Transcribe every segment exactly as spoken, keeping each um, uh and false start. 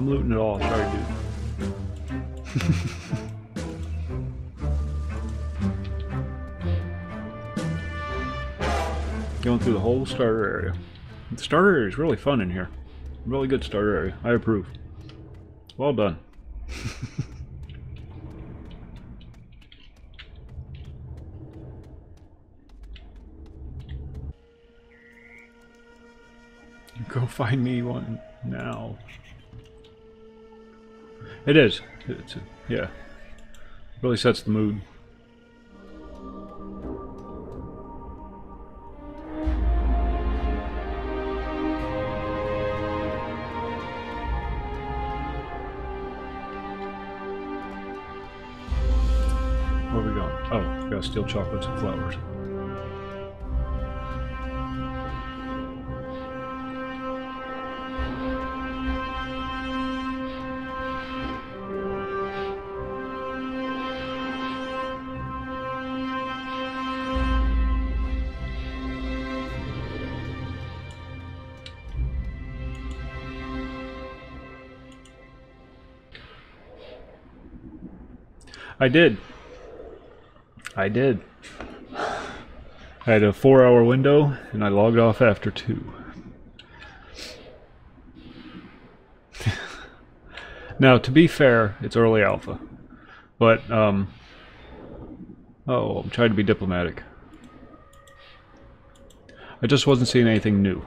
I'm looting it all. Sorry, dude. Going through the whole starter area. The starter area is really fun in here. Really good starter area. I approve. Well done. Go find me one now. It is. It's a, yeah. Really sets the mood. Where are we going? Oh, we gotta steal chocolates and flowers. I did. I did. I had a four hour window, and I logged off after two. Now, to be fair, it's early alpha. But, um... oh, I'm trying to be diplomatic. I just wasn't seeing anything new.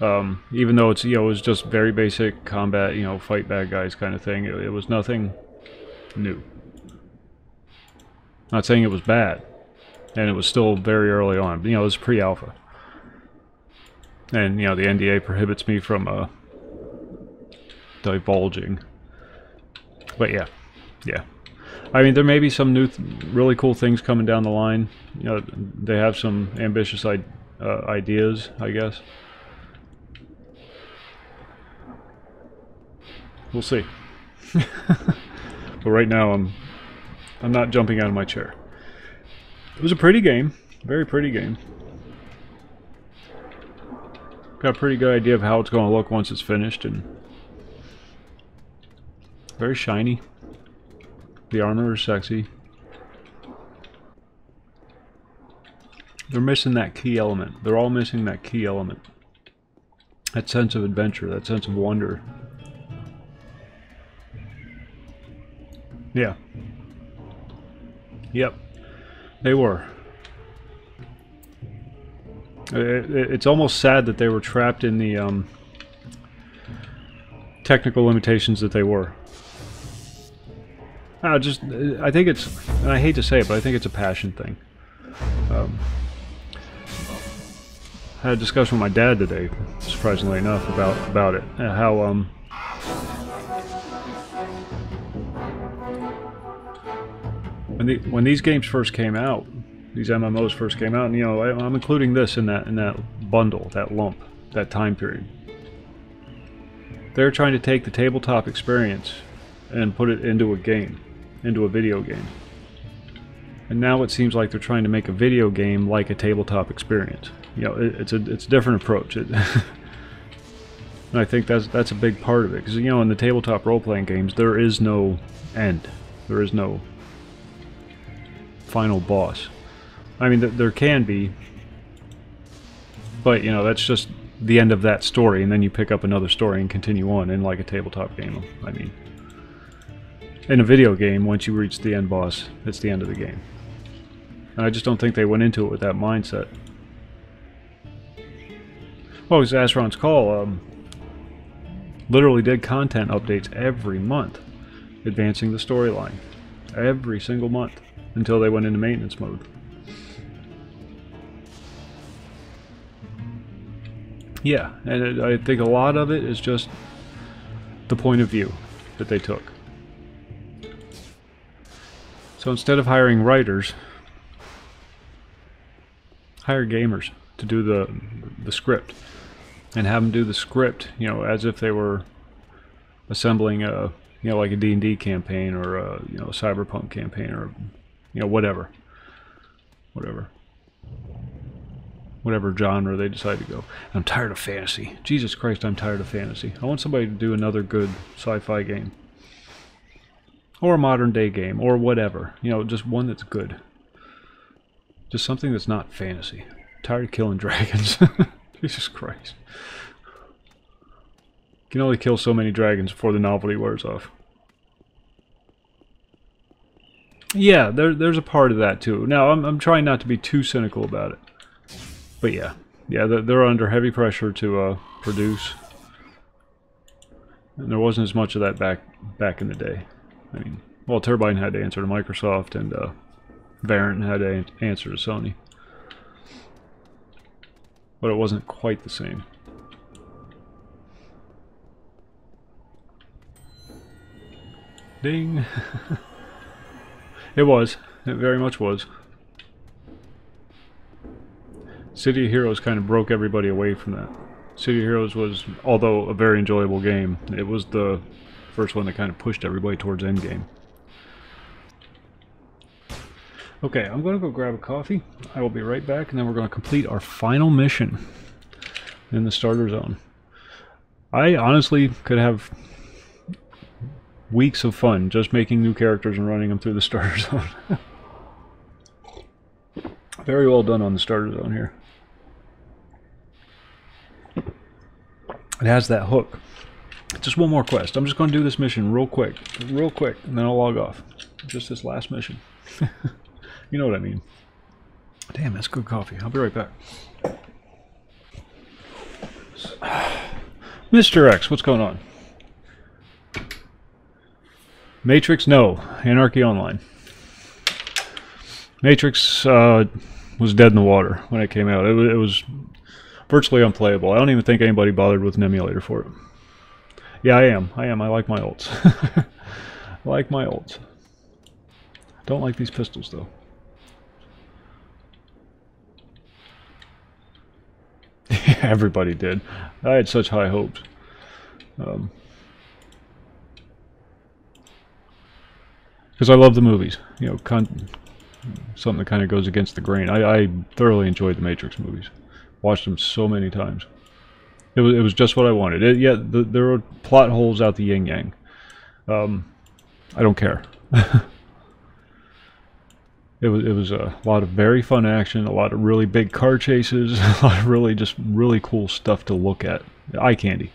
Um, even though it's, you know, it was just very basic combat, you know, fight bad guys kind of thing. It, it was nothing new. Not saying it was bad, and it was still very early on. You know, it was pre-alpha, and you know the N D A prohibits me from uh, divulging. But yeah, yeah. I mean, there may be some new, th really cool things coming down the line. You know, they have some ambitious I uh, ideas, I guess. We'll see. But right now, I'm I'm not jumping out of my chair. It was a pretty game, very pretty game. Got a pretty good idea of how it's going to look once it's finished, and very shiny. The armor is sexy. They're missing that key element. They're all missing that key element. That sense of adventure, that sense of wonder. Yeah. Yep. They were. It, it, it's almost sad that they were trapped in the um, technical limitations that they were. I just, I think it's, and I hate to say it, but I think it's a passion thing. Um, I had a discussion with my dad today, surprisingly enough, about about it, and how um. When, the, when these games first came out, these M M Os first came out, and you know, I, I'm including this in that in that bundle, that lump, that time period. They're trying to take the tabletop experience and put it into a game, into a video game. And now it seems like they're trying to make a video game like a tabletop experience. You know, it, it's a it's a different approach. It, and I think that's that's a big part of it, because you know, in the tabletop role-playing games, there is no end. There is no final boss. I mean, th there can be, but you know, that's just the end of that story, and then you pick up another story and continue on in like a tabletop game. I mean, in a video game, once you reach the end boss, it's the end of the game. And I just don't think they went into it with that mindset. Well, because Asheron's Call um, literally did content updates every month, advancing the storyline. Every single month. Until they went into maintenance mode. Yeah, and it, I think a lot of it is just the point of view that they took. So instead of hiring writers, hire gamers to do the the script, and have them do the script, you know, as if they were assembling a, you know, like a D and D campaign, or a, you know, cyberpunk campaign, or, you know, whatever. Whatever. whatever genre they decide to go. I'm tired of fantasy. Jesus Christ, I'm tired of fantasy. I want somebody to do another good sci-fi game. Or a modern day game, or whatever. You know, just one that's good. Just something that's not fantasy. I'm tired of killing dragons. Jesus Christ. You can only kill so many dragons before the novelty wears off. Yeah, there, there's a part of that too. Now, I'm, I'm trying not to be too cynical about it. But yeah, yeah, they're, they're under heavy pressure to uh, produce. And there wasn't as much of that back back in the day. I mean, well, Turbine had to answer to Microsoft, and uh, Variant had to answer to Sony. But it wasn't quite the same. Ding! It was. It very much was. City of Heroes kind of broke everybody away from that. City of Heroes was, although a very enjoyable game, it was the first one that kind of pushed everybody towards endgame. Okay, I'm going to go grab a coffee. I will be right back, and then we're going to complete our final mission in the starter zone. I honestly could have weeks of fun just making new characters and running them through the starter zone. Very well done on the starter zone here. It has that hook. Just one more quest. I'm just going to do this mission real quick. Real quick, and then I'll log off. Just this last mission. You know what I mean. Damn, that's good coffee. I'll be right back. Mister X, what's going on? Matrix, no. Anarchy Online. Matrix uh, was dead in the water when it came out. It was, it was virtually unplayable. I don't even think anybody bothered with an emulator for it. Yeah, I am. I am. I like my ults. I like my ults. Don't like these pistols, though. Everybody did. I had such high hopes. Um... Because I love the movies, you know, con something that kind of goes against the grain. I, I thoroughly enjoyed the Matrix movies, watched them so many times. It was it was just what I wanted. It, yeah, the, there are plot holes out the yin yang. Um, I don't care. it was it was a lot of very fun action, a lot of really big car chases, a lot of really just really cool stuff to look at. Eye candy,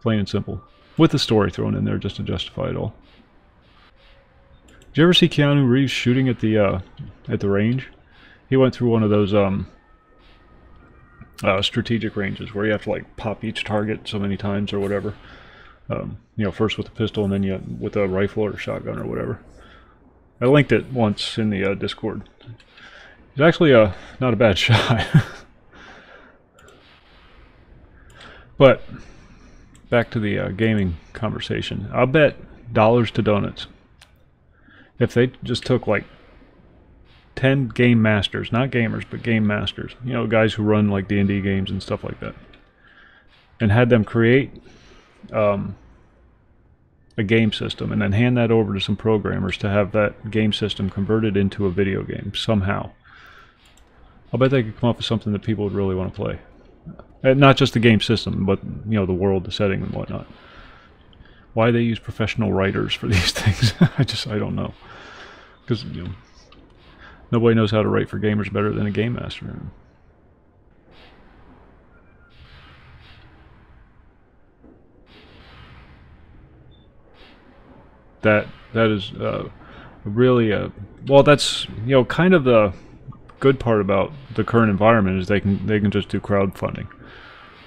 plain and simple, with the story thrown in there just to justify it all. Did you ever see Keanu Reeves shooting at the uh, at the range? He went through one of those um, uh, strategic ranges where you have to like pop each target so many times or whatever. Um, you know, first with a pistol and then you with a rifle or shotgun or whatever. I linked it once in the uh, Discord. It's actually uh, not a bad shot. But back to the uh, gaming conversation. I'll bet dollars to donuts. If they just took like ten game masters, not gamers, but game masters, you know, guys who run like D and D games and stuff like that, and had them create um, a game system and then hand that over to some programmers to have that game system converted into a video game somehow, I'll bet they could come up with something that people would really want to play. And not just the game system, but, you know, the world, the setting and whatnot. Why they use professional writers for these things, I just, I don't know. Because, you know, nobody knows how to write for gamers better than a game master. That, that is uh, really a, well, that's, you know, kind of the good part about the current environment is they can, they can just do crowdfunding.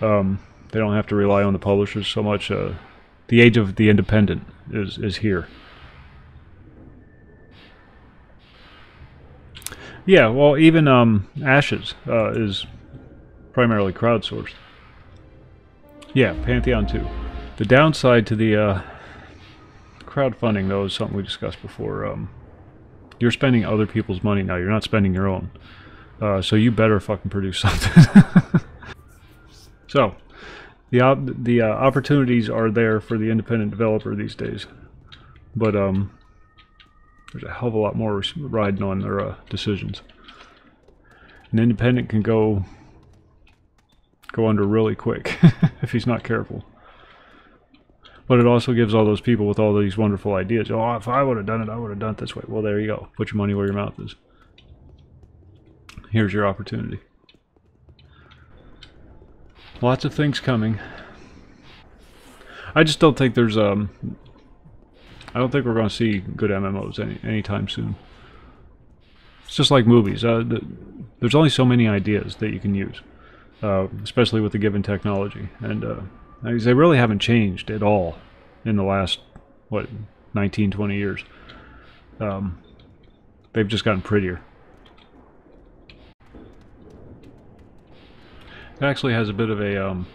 Um, they don't have to rely on the publishers so much. Uh, The age of the independent is, is here. Yeah, well, even um, Ashes uh, is primarily crowdsourced. Yeah, Pantheon too. The downside to the uh, crowdfunding, though, is something we discussed before. Um, you're spending other people's money now. You're not spending your own. Uh, so you better fucking produce something. So... The, op the uh, opportunities are there for the independent developer these days, but um, there's a hell of a lot more riding on their uh, decisions. An independent can go go under really quick if he's not careful. But it also gives all those people with all these wonderful ideas, oh, if I would have done it, I would have done it this way. Well, there you go. Put your money where your mouth is. Here's your opportunity. Lots of things coming. I just don't think there's um. I don't think we're going to see good M M Os any anytime soon. It's just like movies. Uh, the, there's only so many ideas that you can use, uh, especially with the given technology. And uh, they really haven't changed at all in the last what nineteen, twenty years. Um, they've just gotten prettier. It actually has a bit of a um,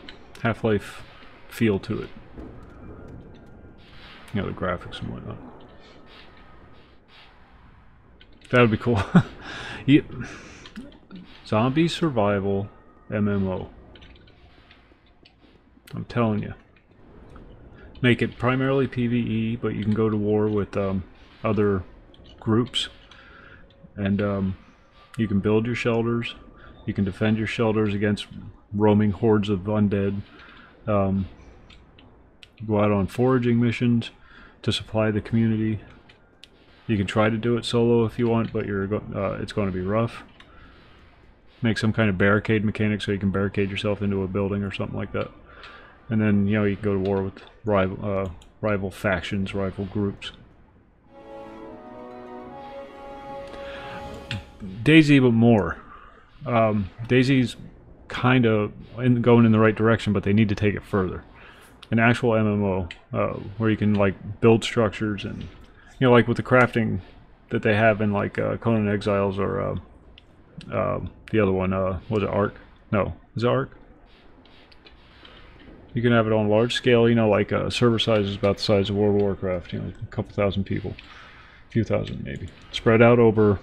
Half-Life feel to it. You know, the graphics and whatnot. That would be cool. Yeah. Zombie survival M M O. I'm telling you. Make it primarily PvE, but you can go to war with um, other groups. And um, you can build your shelters. You can defend your shelters against roaming hordes of undead. Um, go out on foraging missions to supply the community. You can try to do it solo if you want, but you're go uh, it's going to be rough. Make some kind of barricade mechanic so you can barricade yourself into a building or something like that. And then, you know, you can go to war with rival, uh, rival factions, rival groups. DayZ, but more. Um, DayZ's kind of in, going in the right direction, but they need to take it further. An actual M M O uh, where you can like build structures and, you know, like with the crafting that they have in like uh, Conan Exiles or uh, uh, the other one, uh, was it Ark? No, is it Ark? You can have it on large scale, you know, like uh, server size is about the size of World of Warcraft, you know, a couple thousand people, a few thousand maybe, spread out over,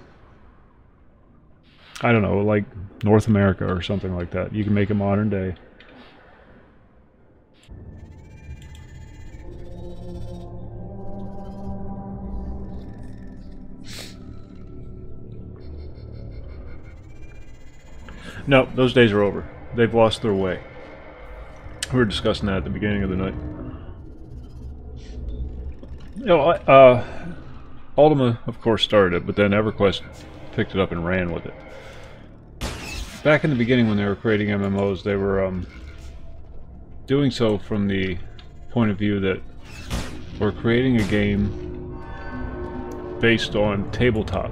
I don't know, like North America or something like that. You can make it modern day. No, those days are over. They've lost their way. We were discussing that at the beginning of the night. You know, uh, Ultima, of course, started it, but then EverQuest picked it up and ran with it. Back in the beginning when they were creating M M Os, they were um, doing so from the point of view that we're creating a game based on tabletop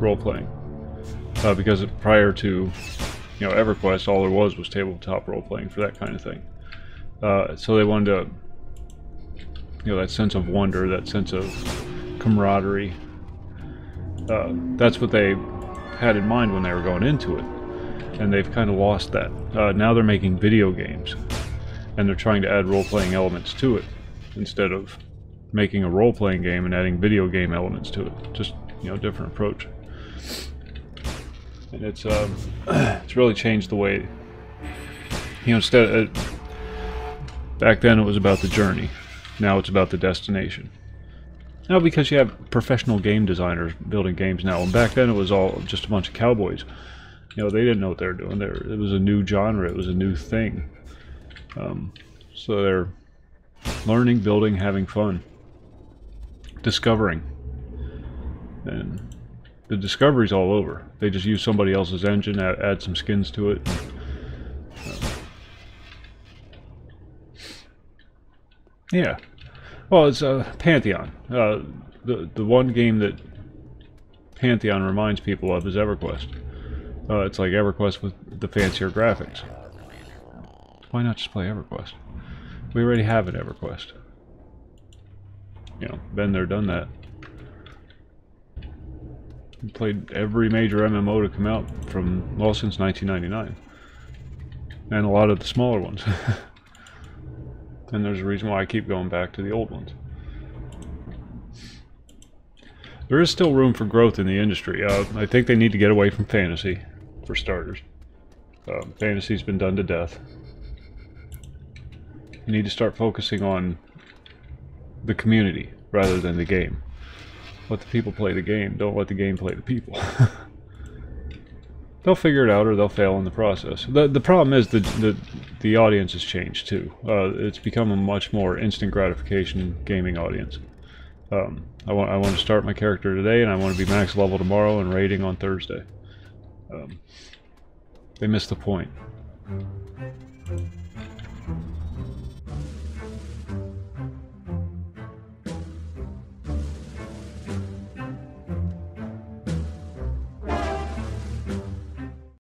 role-playing. Uh, because prior to, you know, EverQuest, all there was was tabletop role-playing for that kind of thing. Uh, so they wanted to, you know, that sense of wonder, that sense of camaraderie. Uh, that's what they had in mind when they were going into it. And they've kind of lost that. Uh, now they're making video games. And they're trying to add role-playing elements to it. Instead of making a role-playing game and adding video game elements to it. Just, you know, different approach. And it's um, it's really changed the way, you know, instead of, uh, back then it was about the journey, now it's about the destination. Now because you have professional game designers building games now, and back then it was all just a bunch of cowboys. You know, they didn't know what they were doing. They were, it was a new genre, it was a new thing. Um, so they're learning, building, having fun, discovering, and the discovery's all over. They just use somebody else's engine, add, add some skins to it. Um, yeah. Well, it's uh, Pantheon. Uh, the, the one game that Pantheon reminds people of is EverQuest. Uh, it's like EverQuest with the fancier graphics. Why not just play EverQuest? We already have an EverQuest. You know, been there, done that. Played every major M M O to come out from, well, since nineteen ninety-nine. And a lot of the smaller ones. And there's a reason why I keep going back to the old ones. There is still room for growth in the industry. Uh, I think they need to get away from fantasy, for starters. Um, fantasy's been done to death. You need to start focusing on the community rather than the game. Let the people play the game. Don't let the game play the people. They'll figure it out, or they'll fail in the process. The, the problem is the, the the audience has changed too. Uh, it's become a much more instant gratification gaming audience. Um, I want I want to start my character today, and I want to be max level tomorrow, and raiding on Thursday. Um, they missed the point.